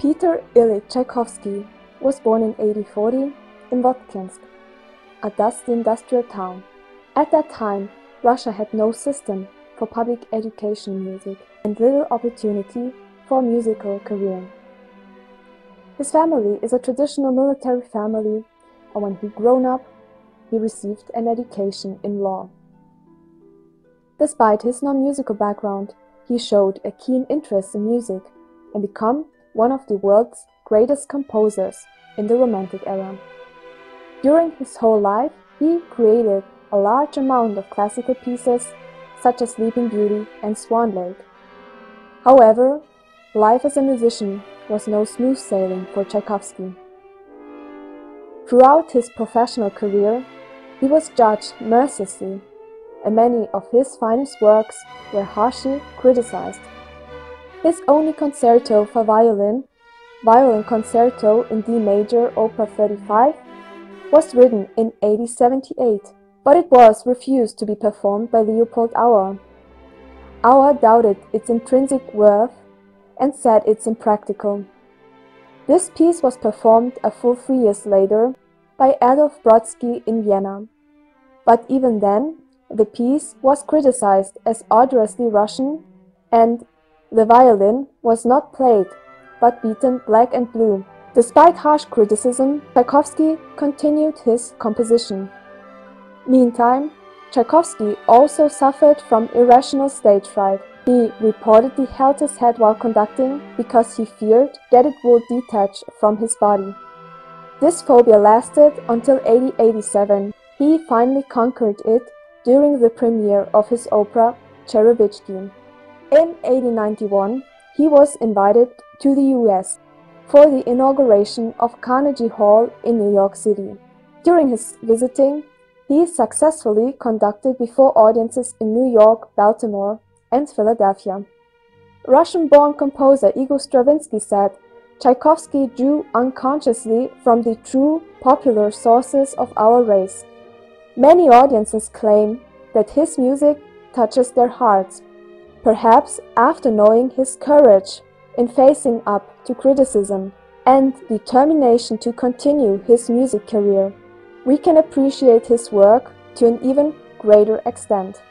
Peter Ilyich Tchaikovsky was born in 1840 in Votkinsk, a dusty industrial town. At that time, Russia had no system for public education in music and little opportunity for a musical career. His family is a traditional military family, and when he grew up, he received an education in law. Despite his non-musical background, he showed a keen interest in music and became one of the world's greatest composers in the Romantic era. During his whole life, he created a large amount of classical pieces such as Sleeping Beauty and Swan Lake. However, life as a musician was no smooth sailing for Tchaikovsky. Throughout his professional career, he was judged mercilessly, and many of his finest works were harshly criticized. His only concerto for violin, Violin Concerto in D Major, Opera 35, was written in 1878, but it was refused to be performed by Leopold Auer. Auer doubted its intrinsic worth and said it's impractical. This piece was performed a full 3 years later by Adolf Brodsky in Vienna, but even then, the piece was criticized as odorously Russian, and the violin was not played, but beaten black and blue. Despite harsh criticism, Tchaikovsky continued his composition. Meantime, Tchaikovsky also suffered from irrational stage fright. He reportedly held his head while conducting because he feared that it would detach from his body. This phobia lasted until 1887. He finally conquered it during the premiere of his opera Cherevichki. In 1891, he was invited to the US for the inauguration of Carnegie Hall in New York City. During his visiting, he successfully conducted before audiences in New York, Baltimore, and Philadelphia. Russian-born composer Igor Stravinsky said Tchaikovsky drew unconsciously from the true popular sources of our race. Many audiences claim that his music touches their hearts. Perhaps after knowing his courage in facing up to criticism and determination to continue his music career, we can appreciate his work to an even greater extent.